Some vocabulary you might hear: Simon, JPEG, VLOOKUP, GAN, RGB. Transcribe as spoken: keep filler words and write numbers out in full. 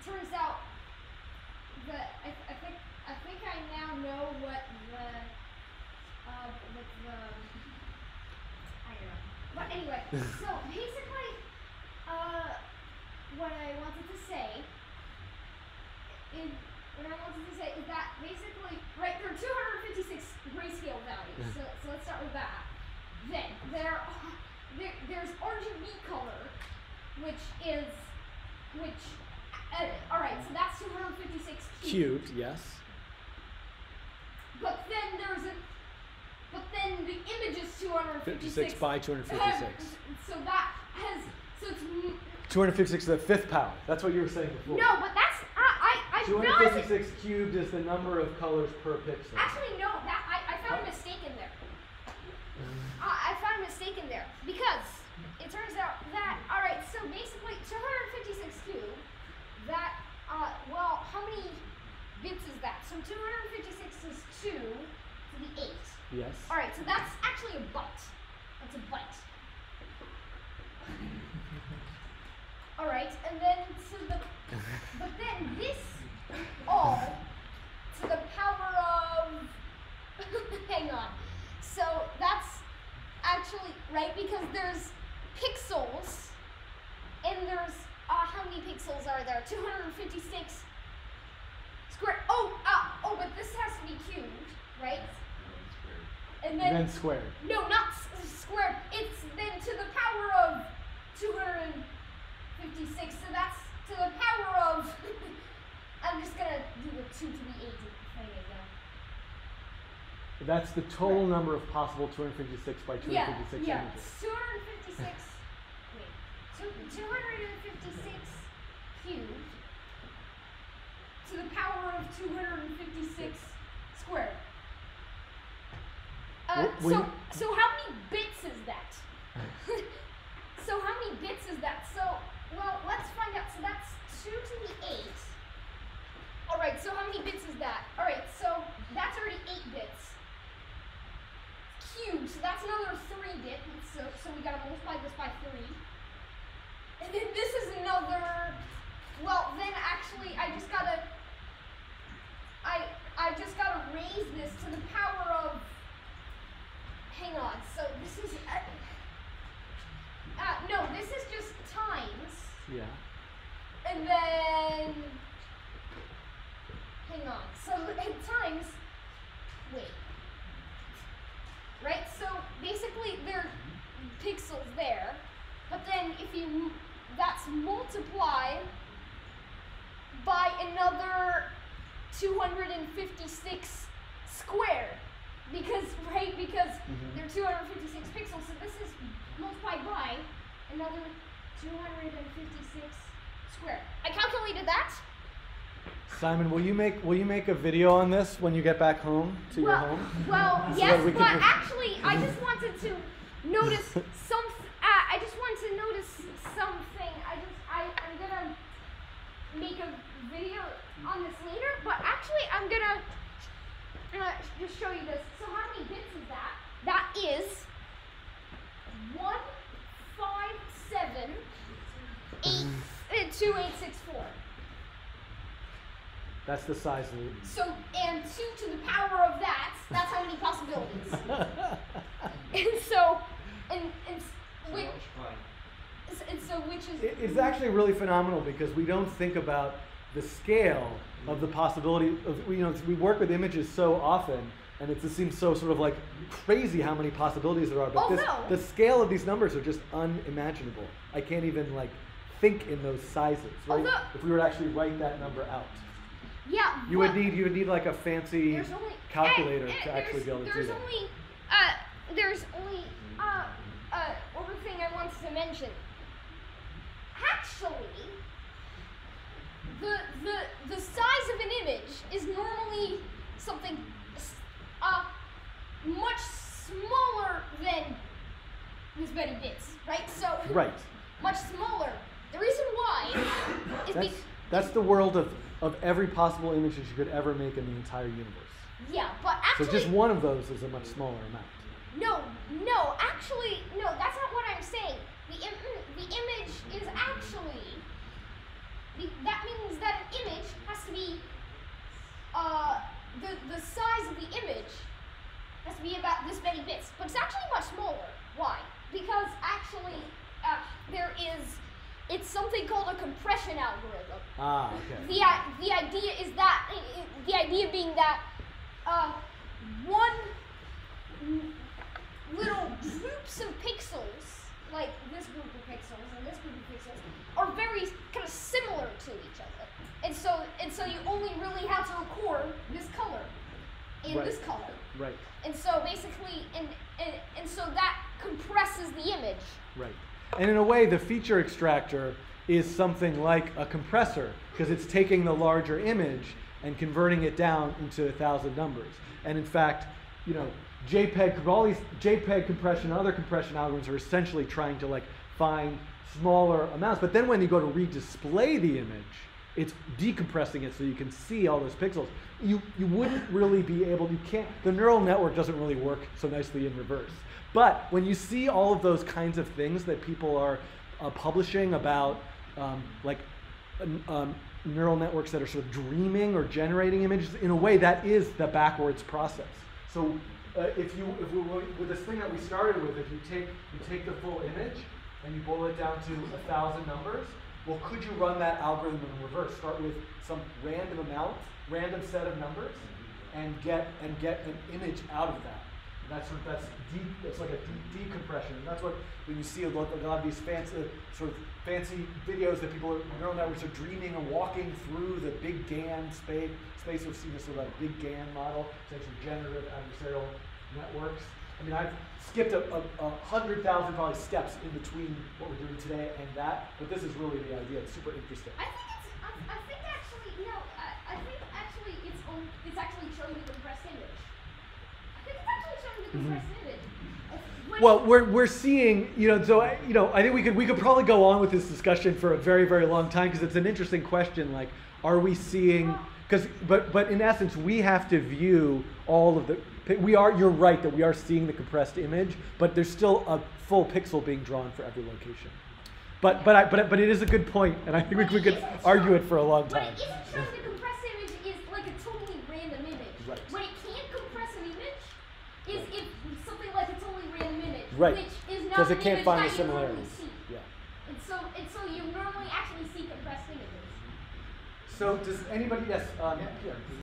it turns out that I, I think I think I now know what the uh what the I don't know. But anyway, so basically uh what I wanted to say is what I wanted to say is that basically right there are two hundred and fifty six grayscale values. So so let's start with that. Then there are there there's R G B color, which is which uh, all right, so that's two hundred fifty-six cubed. Cubed, yes. But then there's a but then the image is two hundred fifty-six by two hundred fifty-six. So that has so it's two hundred fifty-six to the fifth power. That's what you were saying before. No, but that's I I, I two hundred fifty-six it, cubed is the number of colors per pixel. Actually, no, that I I found oh. a mistake in there. I, I found a mistake in there because it turns out that all right, so basically two hundred fifty-six cubed. That uh well, how many bits is that? So two hundred fifty-six is two to the eight. Yes. All right, so that's actually a byte. That's a byte. All right, and then to the but then this all to the power of hang on. So that's actually right because there's pixels and there's Uh, how many pixels are there? two hundred fifty-six square. Oh, uh, oh, but this has to be cubed, right? And then, and then squared. No, not squared. It's then to the power of two hundred fifty-six. So that's to the power of. I'm just gonna do the two to the eight thing again. That's the total right. number of possible two hundred fifty-six by two hundred fifty-six yeah, yeah. images. two hundred fifty-six. two hundred fifty-six cubed to the power of two hundred fifty-six squared. Uh, so, so how many bits is that? So how many bits is that? So, well, let's find out. So that's two to the eight. All right, so how many bits is that? All right, so that's already eight bits. Cubed, so that's another three bits. So, so we gotta multiply this by three. And then this is another, well, then actually I just gotta, I I just gotta raise this to the power of, hang on, so this is, uh, uh, no, this is just times. Yeah. And then, hang on, so and times, wait, right? So basically there are pixels there, but then if you, that's multiplied by another two hundred fifty-six squared. Because, right, because mm-hmm. there are two hundred fifty-six pixels, so this is multiplied by another two hundred fifty-six squared. I calculated that. Simon, will you make will you make a video on this when you get back home to well, your home? Well, so yes, we but actually I just wanted to notice something. I just want to notice something. I just, I, I'm gonna make a video on this later, but actually I'm gonna uh, just show you this. So how many bits is that? That is one, five, seven, eight, uh, two, eight, six, four. That's the size loop. So, and two to the power of that, that's how many possibilities. and so, and, and Which, and so which is it's actually really phenomenal because we don't think about the scale of the possibility of, you know, we work with images so often and it just seems so sort of like crazy how many possibilities there are, but oh, this, no. the scale of these numbers are just unimaginable. I can't even like think in those sizes, right? Although, if we were to actually write that number out. Yeah. You would need you would need like a fancy only, calculator and, and to actually be able to do that. There's only uh there's only uh Uh, one thing I wanted to mention. Actually, the the the size of an image is normally something uh much smaller than this many bits, right? So right, much smaller. The reason why is that's, that's the world of of every possible image that you could ever make in the entire universe. Yeah, but actually, so just one of those is a much smaller amount. No, no, actually, no, that's not what I'm saying. The, im the image is actually That means that an image has to be, uh, the, the size of the image has to be about this many bits, but it's actually much smaller. Why? Because actually uh, there is, it's something called a compression algorithm. Ah, okay. The, the idea is that, the idea being that uh, one little groups of pixels, like this group of pixels and this group of pixels, are very kind of similar to each other. And so, and so you only really have to record this color and right. this color. Right. And so basically, and, and, and so that compresses the image. Right. And in a way, the feature extractor is something like a compressor, because it's taking the larger image and converting it down into a thousand numbers. And in fact, you know, JPEG, all these JPEG compression and other compression algorithms are essentially trying to like find smaller amounts. But then when you go to re-display the image, it's decompressing it so you can see all those pixels. You, you wouldn't really be able, you can't, the neural network doesn't really work so nicely in reverse. But when you see all of those kinds of things that people are uh, publishing about um, like um, neural networks that are sort of dreaming or generating images, in a way that is the backwards process. So uh, if you, if we, with this thing that we started with, if you take, you take the full image and you boil it down to a thousand numbers, well, could you run that algorithm in reverse? Start with some random amount, random set of numbers, and get and get an image out of that. And that's sort of, that's deep. It's like a deep decompression. And that's what when you see a lot, a lot of these fancy sort of fancy videos that people, are, neural networks are dreaming and walking through the big GAN space. Space we've seen this sort of like big GAN model, essentially generative adversarial networks. I mean, I've skipped a, a, a hundred thousand probably steps in between what we're doing today and that, but this is really the idea. It's super interesting. I think it's, I, I think actually, no, I, I think actually it's, on, it's actually showing the compressed image. I think it's actually showing the compressed mm-hmm. image. Well, we're we're seeing, you know, so I, you know, I think we could we could probably go on with this discussion for a very very long time, because it's an interesting question. Like, are we seeing? Because but but in essence, we have to view all of the. We are. You're right that we are seeing the compressed image, but there's still a full pixel being drawn for every location. But but I, but but it is a good point, and I think we, we could argue it for a long time. But it isn't true the compressed image is like a totally random image. Right. What it can't compress an image is if something like a totally random image, right. which is not because it can't find the similarities. Yeah. And so and so you normally actually see compressed images. So does anybody? Yes. Um, yeah.